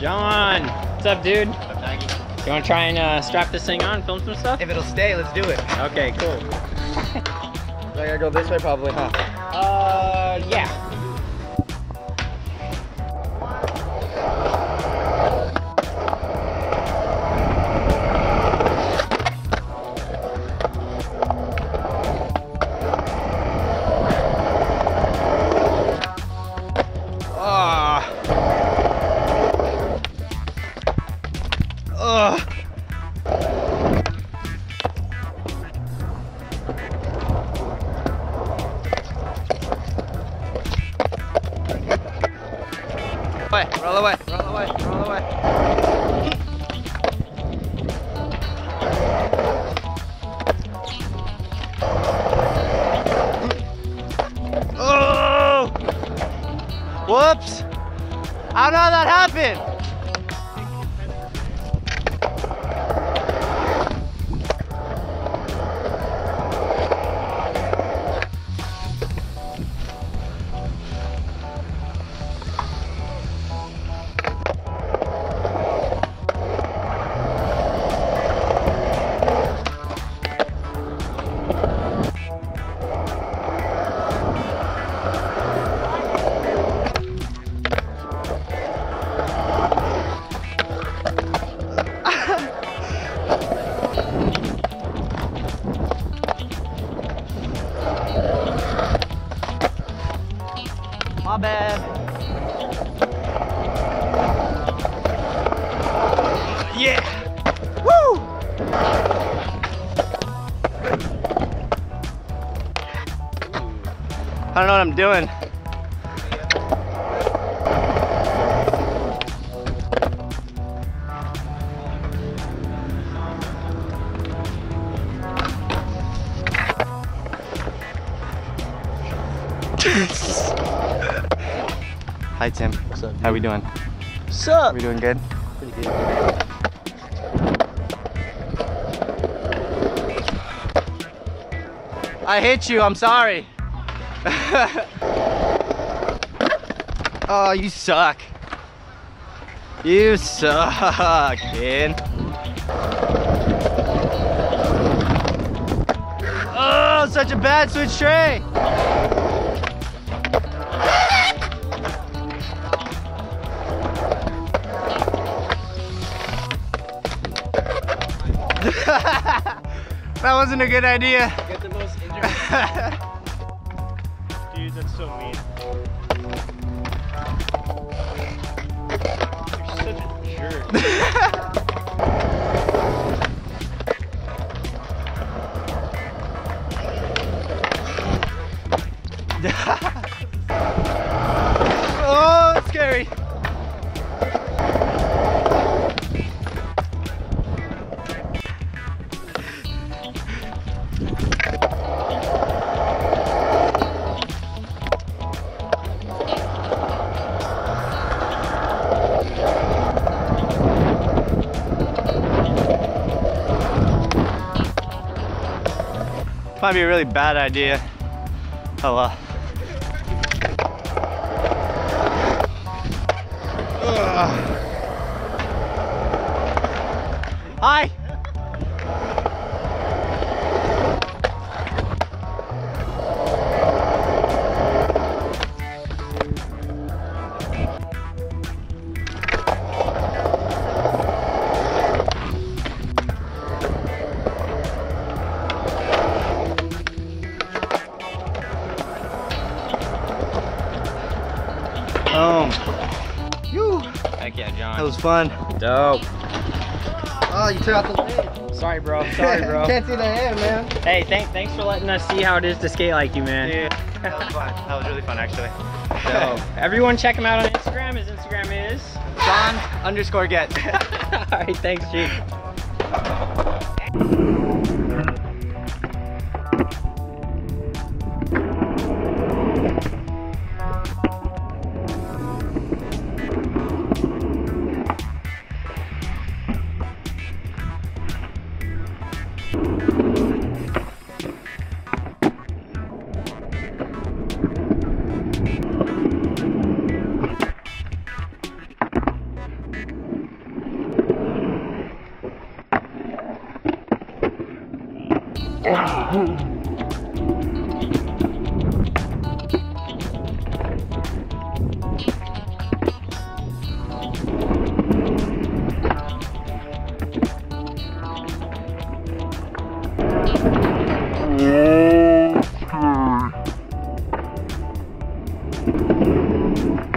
John, what's up, dude? What's up, Maggie? You want to try and strap this thing on, film some stuff? If it'll stay, let's do it. Okay, cool. So I gotta go this way probably, huh? Yeah. Roll away, roll away, roll away. Oh! Whoops! How did that happen? My bad. Yeah. Woo. I don't know what I'm doing. Hi Tim. What's up, dude? How we doing? What's up? We doing good? Pretty good. I hit you, I'm sorry. Oh, you suck. You suck, kid. Oh, such a bad switch tray. That wasn't a good idea. You got the most injured. Dude, that's so mean. You're such a jerk. Oh, that's scary. Might be a really bad idea. Oh well. Hi! Heck yeah, John. That was fun. Dope. Oh, you took out the leg. Sorry, bro. Sorry, bro. Can't see the hand, man. Hey, thanks for letting us see how it is to skate like you, man. Dude, that was fun. That was really fun, actually. So, everyone check him out on Instagram. His Instagram is John_Getz. All right, thanks, G. Okay.